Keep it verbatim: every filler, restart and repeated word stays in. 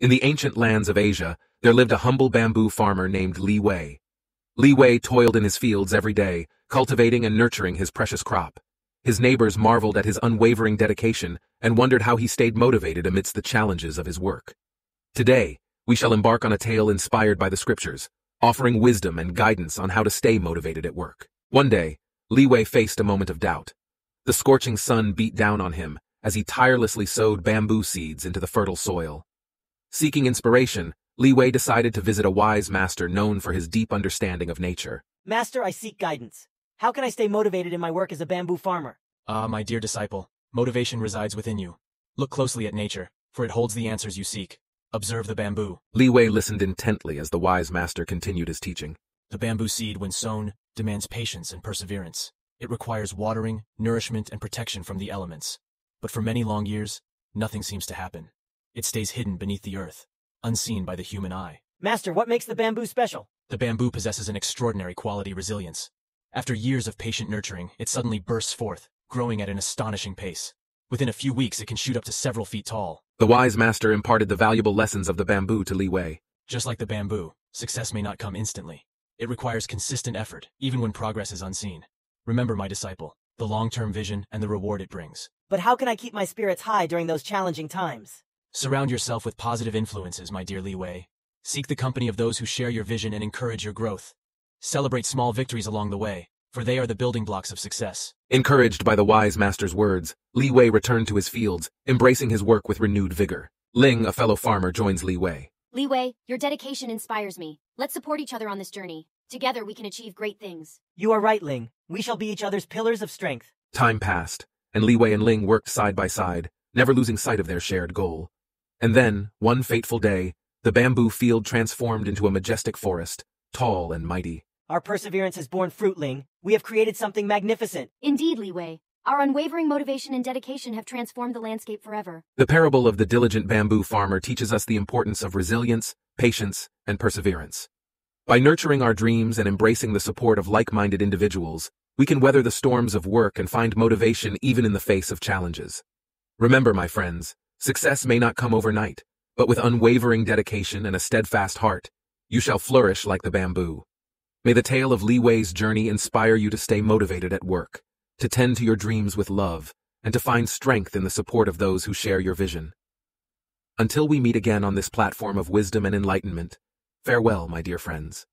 In the ancient lands of Asia, there lived a humble bamboo farmer named Li Wei. Li Wei toiled in his fields every day, cultivating and nurturing his precious crop. His neighbors marveled at his unwavering dedication and wondered how he stayed motivated amidst the challenges of his work. Today, we shall embark on a tale inspired by the scriptures, offering wisdom and guidance on how to stay motivated at work. One day, Li Wei faced a moment of doubt. The scorching sun beat down on him as he tirelessly sowed bamboo seeds into the fertile soil. Seeking inspiration, Li Wei decided to visit a wise master known for his deep understanding of nature. "Master, I seek guidance. How can I stay motivated in my work as a bamboo farmer?" "Ah, my dear disciple, motivation resides within you. Look closely at nature, for it holds the answers you seek. Observe the bamboo." Li Wei listened intently as the wise master continued his teaching. "The bamboo seed, when sown, demands patience and perseverance. It requires watering, nourishment, and protection from the elements. But for many long years, nothing seems to happen. It stays hidden beneath the earth, unseen by the human eye." "Master, what makes the bamboo special?" "The bamboo possesses an extraordinary quality, resilience. After years of patient nurturing, it suddenly bursts forth, growing at an astonishing pace. Within a few weeks, it can shoot up to several feet tall." The wise master imparted the valuable lessons of the bamboo to Li Wei. "Just like the bamboo, success may not come instantly. It requires consistent effort, even when progress is unseen. Remember, my disciple, the long-term vision and the reward it brings." "But how can I keep my spirits high during those challenging times?" "Surround yourself with positive influences, my dear Li Wei. Seek the company of those who share your vision and encourage your growth. Celebrate small victories along the way, for they are the building blocks of success." Encouraged by the wise master's words, Li Wei returned to his fields, embracing his work with renewed vigor. Ling, a fellow farmer, joins Li Wei. "Li Wei, your dedication inspires me. Let's support each other on this journey. Together we can achieve great things." "You are right, Ling. We shall be each other's pillars of strength." Time passed, and Li Wei and Ling worked side by side, never losing sight of their shared goal. And then, one fateful day, the bamboo field transformed into a majestic forest, tall and mighty. "Our perseverance has borne fruit, Ling. We have created something magnificent." "Indeed, Li Wei. Our unwavering motivation and dedication have transformed the landscape forever." The parable of the diligent bamboo farmer teaches us the importance of resilience, patience, and perseverance. By nurturing our dreams and embracing the support of like-minded individuals, we can weather the storms of work and find motivation even in the face of challenges. Remember, my friends, success may not come overnight, but with unwavering dedication and a steadfast heart, you shall flourish like the bamboo. May the tale of Li Wei's journey inspire you to stay motivated at work, to tend to your dreams with love, and to find strength in the support of those who share your vision. Until we meet again on this platform of wisdom and enlightenment, farewell, my dear friends.